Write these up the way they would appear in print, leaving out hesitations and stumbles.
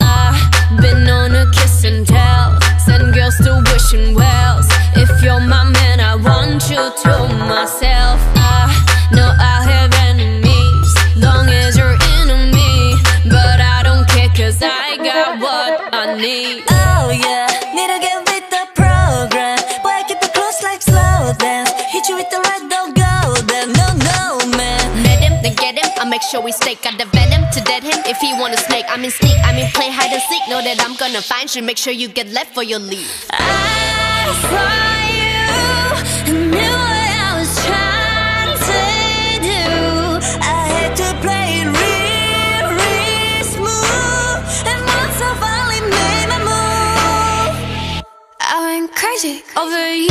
I've been on a kiss and tell, send girls to wishing wells. If you're my man, I want you to myself. I know I'll have enemies, long as you're into me, but I don't care cause I got what I need. Oh yeah, need to get with the program. Boy, I keep it close like slow dance. Hit you with the red, don't go there. No, no man. Let him, then get him, I'll make sure we stay. Got the venom to dead him if he wanna snake. I'm in sneak, I'm in play, hide and seek. Know that I'm gonna find you, make sure you get left for your leave. I saw you and knew what I was trying to do. I had to play it real smooth, and once I finally made my move, I went crazy over you.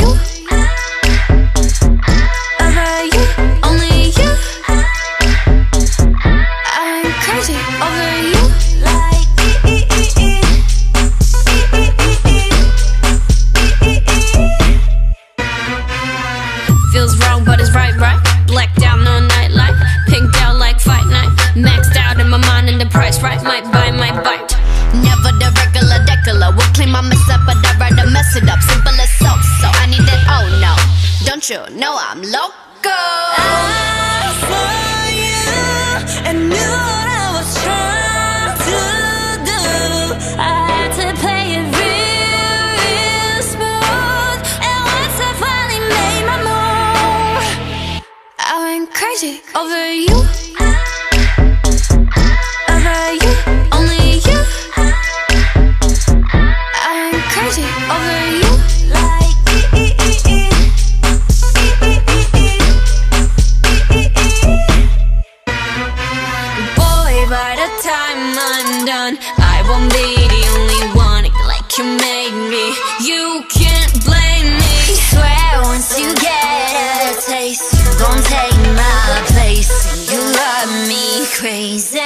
Feels wrong, but it's right, right? Blacked out on nightlife, pinked out like fight night. Maxed out in my mind and the price right. Might buy, might bite. Never the regular decola. We'll clean my mess up, but I'd rather mess it up. Simple as so, so I need that, oh no. Don't you know I'm loco? I saw you and knew what I was trying to do. I had to play it real smooth, and once I finally made my move, I went crazy over you. Over you, only you. I went crazy over you. Like boy, by the time I'm done, I won't be the only one. Act like you made me, you can't blame me. Swear once you get a taste, don't take my place. You love me crazy.